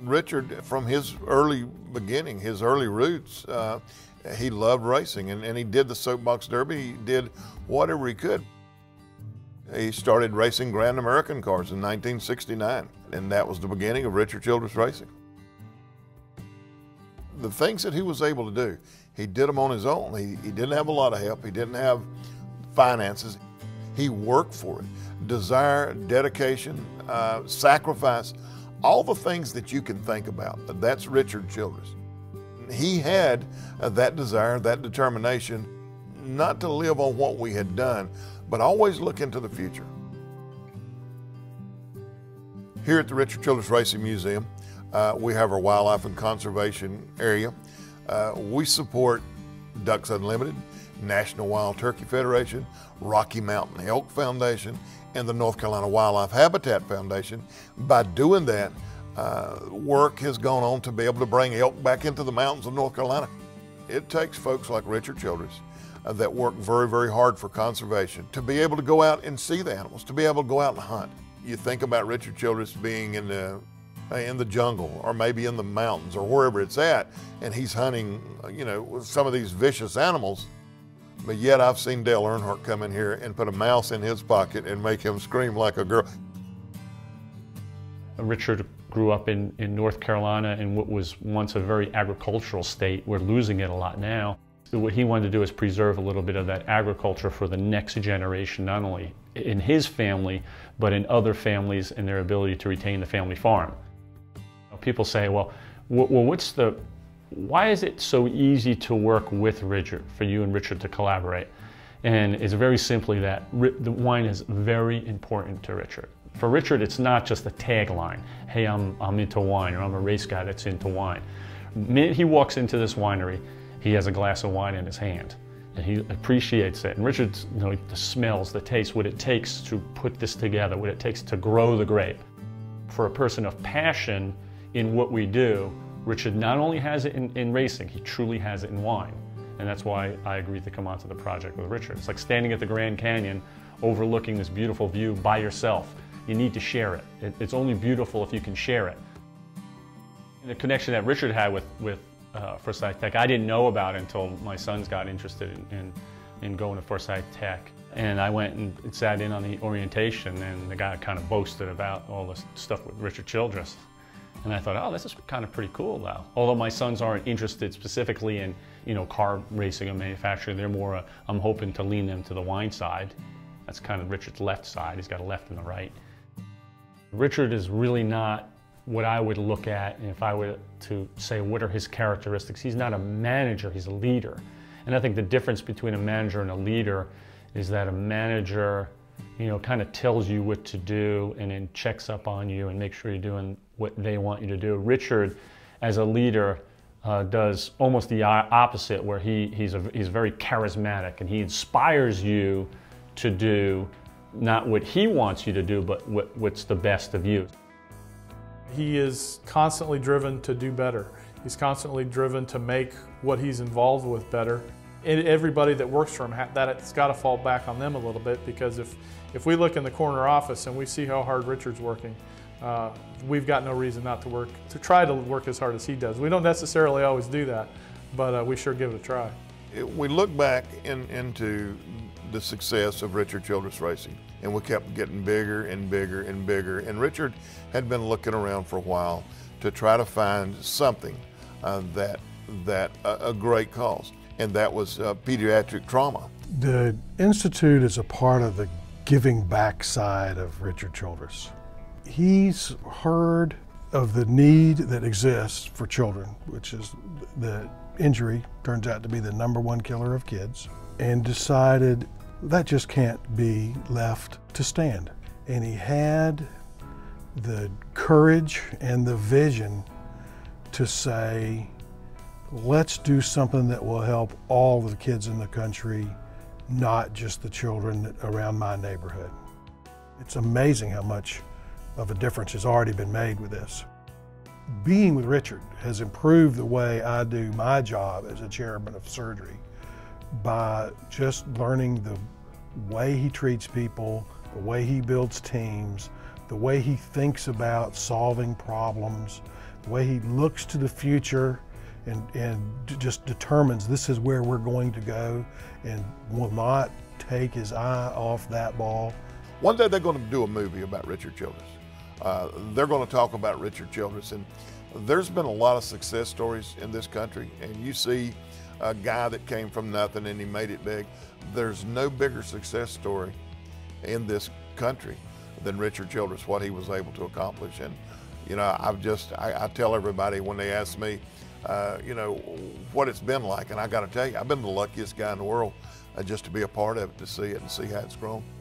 Richard, from his early beginning, his early roots, he loved racing, and he did the soapbox derby. He did whatever he could. He started racing Grand American cars in 1969, and that was the beginning of Richard Childress Racing. The things that he was able to do, he did them on his own. He didn't have a lot of help. He didn't have finances. He worked for it. Desire, dedication, sacrifice, all the things that you can think about, that's Richard Childress. He had that desire, that determination, not to live on what we had done, but always look into the future. Here at the Richard Childress Racing Museum, we have our wildlife and conservation area. We support Ducks Unlimited, National Wild Turkey Federation, Rocky Mountain Elk Foundation, and the North Carolina Wildlife Habitat Foundation. By doing that, work has gone on to be able to bring elk back into the mountains of North Carolina. It takes folks like Richard Childress that work very, very hard for conservation to be able to go out and see the animals, to be able to go out and hunt. You think about Richard Childress being in the jungle, or maybe in the mountains, or wherever it's at, and he's hunting, you know, some of these vicious animals. But yet I've seen Dale Earnhardt come in here and put a mouse in his pocket and make him scream like a girl. Richard grew up in North Carolina, in what was once a very agricultural state. We're losing it a lot now. So what he wanted to do is preserve a little bit of that agriculture for the next generation, not only in his family, but in other families and their ability to retain the family farm. People say, well, why is it so easy to work with Richard, for you and Richard to collaborate? And it's very simply that the wine is very important to Richard. For Richard, it's not just a tagline, hey, I'm into wine, or I'm a race guy that's into wine. The minute he walks into this winery, he has a glass of wine in his hand, and he appreciates it. And Richard, you know, the smells, the taste, what it takes to put this together, what it takes to grow the grape. For a person of passion in what we do, Richard not only has it in racing, he truly has it in wine. And that's why I agreed to come onto the project with Richard. It's like standing at the Grand Canyon, overlooking this beautiful view by yourself. You need to share it. It's only beautiful if you can share it. And the connection that Richard had with Forsyth Tech, I didn't know about until my sons got interested in going to Forsyth Tech. And I went and sat in on the orientation, and the guy kind of boasted about all this stuff with Richard Childress. And I thought, oh, this is kind of pretty cool now. Although my sons aren't interested specifically in, you know, car racing and manufacturing, they're more, I'm hoping to lean them to the wine side. That's kind of Richard's left side. He's got a left and a right. Richard is really not what I would look at, and if I were to say, what are his characteristics? He's not a manager, he's a leader. And I think the difference between a manager and a leader is that a manager, you know, kind of tells you what to do and then checks up on you and makes sure you're doing what they want you to do. Richard, as a leader, does almost the opposite, where he's very charismatic, and he inspires you to do not what he wants you to do, but what's the best of you. He is constantly driven to do better. He's constantly driven to make what he's involved with better. And everybody that works for him, that's got to fall back on them a little bit, because if we look in the corner office and we see how hard Richard's working, we've got no reason not to try to work as hard as he does. We don't necessarily always do that, but we sure give it a try. We look back into the success of Richard Childress Racing, and we kept getting bigger and bigger and bigger, and Richard had been looking around for a while to try to find something a great cause, and that was pediatric trauma. The Institute is a part of the giving back side of Richard Childress. He's heard of the need that exists for children, which is the injury turns out to be the #1 killer of kids, and decided that just can't be left to stand. And he had the courage and the vision to say, let's do something that will help all the kids in the country, not just the children around my neighborhood. It's amazing how much of a difference has already been made with this. Being with Richard has improved the way I do my job as a chairman of surgery by just learning the way he treats people, the way he builds teams, the way he thinks about solving problems, the way he looks to the future and just determines this is where we're going to go and will not take his eye off that ball. One day they're going to do a movie about Richard Childress. They're going to talk about Richard Childress, and there's been a lot of success stories in this country, and you see a guy that came from nothing and he made it big. There's no bigger success story in this country than Richard Childress, what he was able to accomplish. And you know, I tell everybody when they ask me, you know, what it's been like, and I got to tell you, I've been the luckiest guy in the world just to be a part of it, to see it and see how it's grown.